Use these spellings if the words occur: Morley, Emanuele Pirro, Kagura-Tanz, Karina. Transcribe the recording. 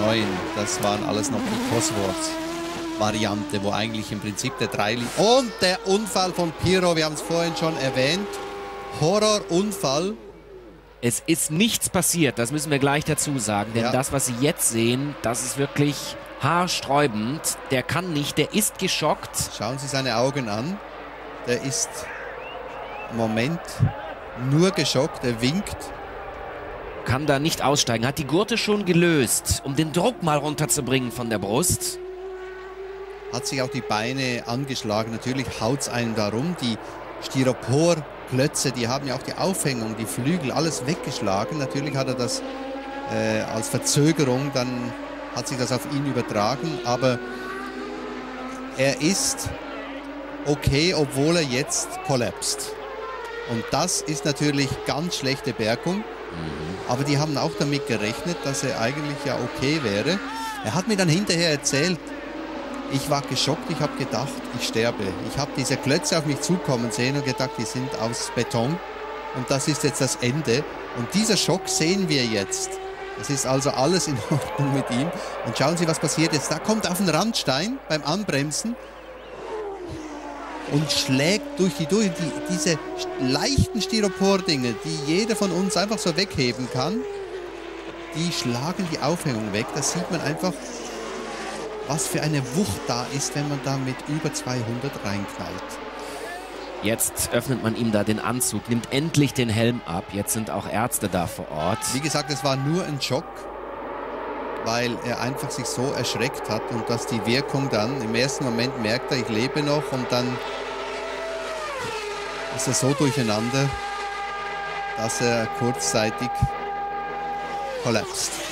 9. Das waren alles noch die Cosworth-Variante, wo eigentlich im Prinzip der 3 liegt. Und der Unfall von Pirro, wir haben es vorhin schon erwähnt. Horrorunfall. Es ist nichts passiert, das müssen wir gleich dazu sagen. Denn das, was Sie jetzt sehen, das ist wirklich haarsträubend. Der kann nicht, der ist geschockt. Schauen Sie seine Augen an. Der ist im Moment nur geschockt, er winkt. Kann da nicht aussteigen, hat die Gurte schon gelöst, um den Druck mal runterzubringen von der Brust. Hat sich auch die Beine angeschlagen, natürlich haut es einem darum. Die Styroporklötze, die haben ja auch die Aufhängung, die Flügel, alles weggeschlagen. Natürlich hat er das als Verzögerung, dann hat sich das auf ihn übertragen, aber er ist okay, obwohl er jetzt kollapst. Und das ist natürlich ganz schlechte Bergung. Aber die haben auch damit gerechnet, dass er eigentlich ja okay wäre. Er hat mir dann hinterher erzählt, ich war geschockt, ich habe gedacht, ich sterbe. Ich habe diese Klötze auf mich zukommen sehen und gedacht, die sind aus Beton. Und das ist jetzt das Ende. Und dieser Schock sehen wir jetzt. Es ist also alles in Ordnung mit ihm. Und schauen Sie, was passiert jetzt. Da kommt auf den Randstein beim Anbremsen und schlägt durch die diese leichten Styropor-Dinge, die jeder von uns einfach so wegheben kann, die schlagen die Aufhängung weg. Da sieht man einfach, was für eine Wucht da ist, wenn man da mit über 200 reinknallt. Jetzt öffnet man ihm da den Anzug, nimmt endlich den Helm ab. Jetzt sind auch Ärzte da vor Ort. Wie gesagt, es war nur ein Schock, weil er einfach sich so erschreckt hat und dass die Wirkung dann, im ersten Moment merkt er, ich lebe noch, und dann ist er so durcheinander, dass er kurzzeitig kollapst.